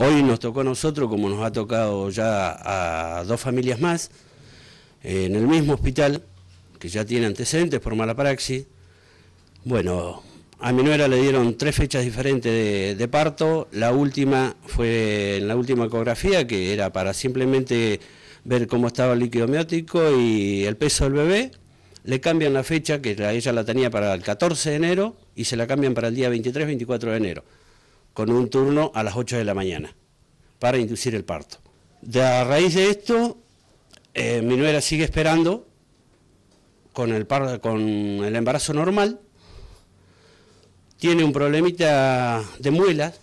Hoy nos tocó a nosotros, como nos ha tocado ya a dos familias más, en el mismo hospital, que ya tiene antecedentes por mala praxis. Bueno, a mi nuera le dieron 3 fechas diferentes de parto. La última fue en la última ecografía, que era para simplemente ver cómo estaba el líquido amniótico y el peso del bebé. Le cambian la fecha, que ella la tenía para el 14 de enero, y se la cambian para el día 23, 24 de enero, con un turno a las 8 de la mañana, para inducir el parto. A raíz de esto, mi nuera sigue esperando con el embarazo normal. Tiene un problemita de muelas,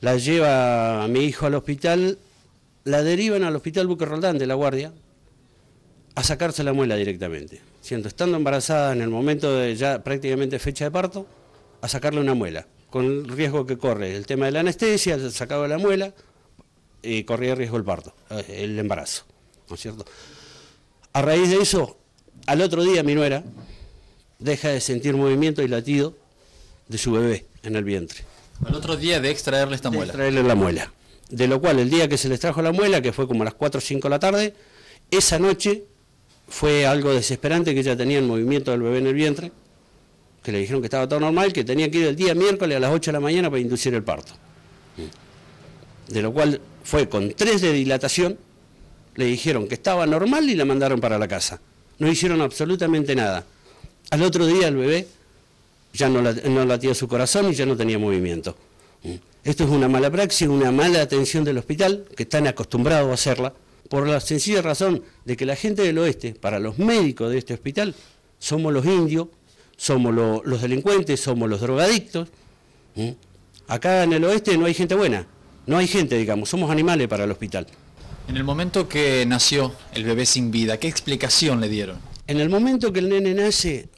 la lleva a mi hijo al hospital, la derivan al hospital Buqueroldán de La Guardia a sacarse la muela directamente, estando embarazada en el momento de ya prácticamente fecha de parto, a sacarle una muela, con el riesgo que corre el tema de la anestesia, el sacado de la muela, y corría riesgo el parto, el embarazo, ¿no es cierto? A raíz de eso, al otro día mi nuera deja de sentir movimiento y latido de su bebé en el vientre. Al otro día de extraerle esta muela. Extraerle la muela. De lo cual, el día que se le extrajo la muela, que fue como a las 4 o 5 de la tarde, esa noche fue algo desesperante, que ella tenía el movimiento del bebé en el vientre, que le dijeron que estaba todo normal, que tenía que ir el día miércoles a las 8 de la mañana para inducir el parto. De lo cual fue con 3 de dilatación, le dijeron que estaba normal y la mandaron para la casa. No hicieron absolutamente nada. Al otro día el bebé ya no latía su corazón y ya no tenía movimiento. Esto es una mala praxis, una mala atención del hospital, que están acostumbrados a hacerla, por la sencilla razón de que la gente del oeste, para los médicos de este hospital, somos los indios, somos los delincuentes, somos los drogadictos. Acá en el oeste no hay gente buena, no hay gente, digamos, somos animales para el hospital. En el momento que nació el bebé sin vida, ¿qué explicación le dieron? En el momento que el nene nace,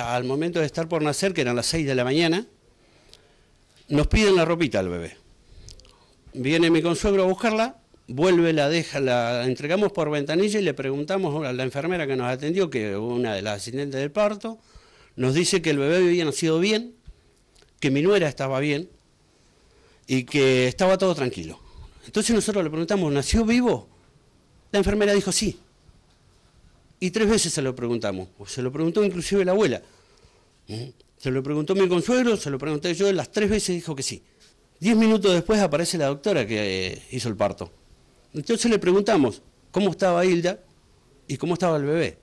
al momento de estar por nacer, que eran las 6 de la mañana, nos piden la ropita al bebé. Viene mi consuegro a buscarla, vuelve, la deja, la entregamos por ventanilla y le preguntamos a la enfermera que nos atendió, que una de las asistentes del parto, nos dice que el bebé había nacido bien, que mi nuera estaba bien y que estaba todo tranquilo. Entonces nosotros le preguntamos, ¿nació vivo? La enfermera dijo sí. Y 3 veces se lo preguntamos, se lo preguntó inclusive la abuela. Se lo preguntó mi consuegro, se lo pregunté yo, las 3 veces dijo que sí. 10 minutos después aparece la doctora que hizo el parto. Entonces le preguntamos cómo estaba Hilda y cómo estaba el bebé.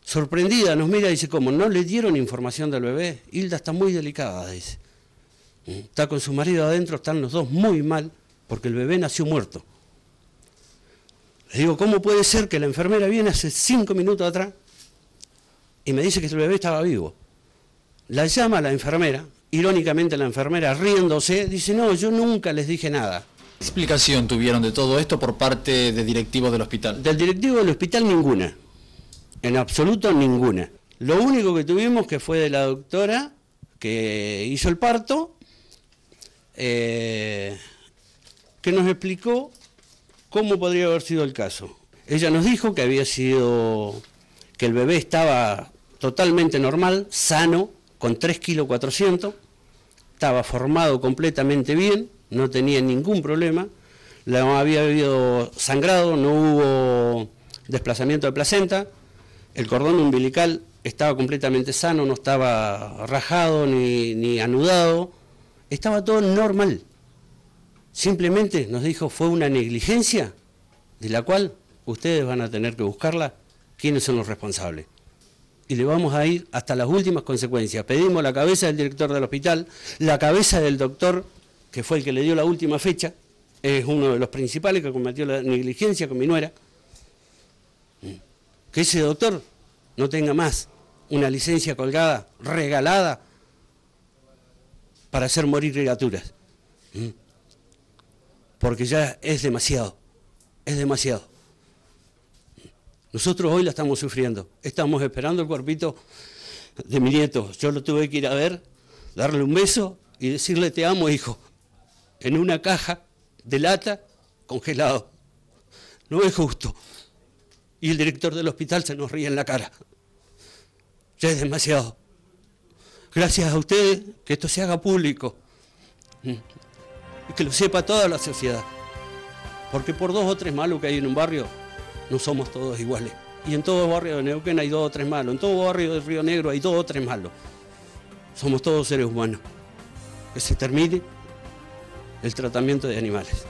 Sorprendida nos mira y dice, ¿cómo? ¿No le dieron información del bebé? Hilda está muy delicada, dice. Está con su marido adentro, están los dos muy mal, porque el bebé nació muerto. Le digo, ¿cómo puede ser que la enfermera viene hace 5 minutos atrás y me dice que el bebé estaba vivo? La llama la enfermera, irónicamente la enfermera riéndose, dice, no, yo nunca les dije nada. ¿Qué explicación tuvieron de todo esto por parte de directivos del hospital? Del directivo del hospital ninguna, en absoluto ninguna. Lo único que tuvimos que fue de la doctora que hizo el parto, que nos explicó cómo podría haber sido el caso. Ella nos dijo que había sido, que el bebé estaba totalmente normal, sano, con 3,4 kilos, estaba formado completamente bien, no tenía ningún problema, no había habido sangrado, no hubo desplazamiento de placenta, el cordón umbilical estaba completamente sano, no estaba rajado ni anudado, estaba todo normal. Simplemente nos dijo, fue una negligencia de la cual ustedes van a tener que buscarla, quiénes son los responsables. Y le vamos a ir hasta las últimas consecuencias. Pedimos la cabeza del director del hospital, la cabeza del doctor, que fue el que le dio la última fecha, es uno de los principales que cometió la negligencia con mi nuera. Que ese doctor no tenga más una licencia colgada, regalada, para hacer morir criaturas. Porque ya es demasiado, es demasiado. Nosotros hoy la estamos sufriendo, estamos esperando el cuerpito de mi nieto. Yo lo tuve que ir a ver, darle un beso y decirle te amo, hijo, en una caja de lata congelado. No es justo. Y el director del hospital se nos ríe en la cara. Ya es demasiado. Gracias a ustedes que esto se haga público. y que lo sepa toda la sociedad. Porque por dos o tres malos que hay en un barrio, no somos todos iguales. Y en todo barrio de Neuquén hay dos o tres malos, en todo barrio de Río Negro hay dos o tres malos. Somos todos seres humanos. Que se termine el tratamiento de animales.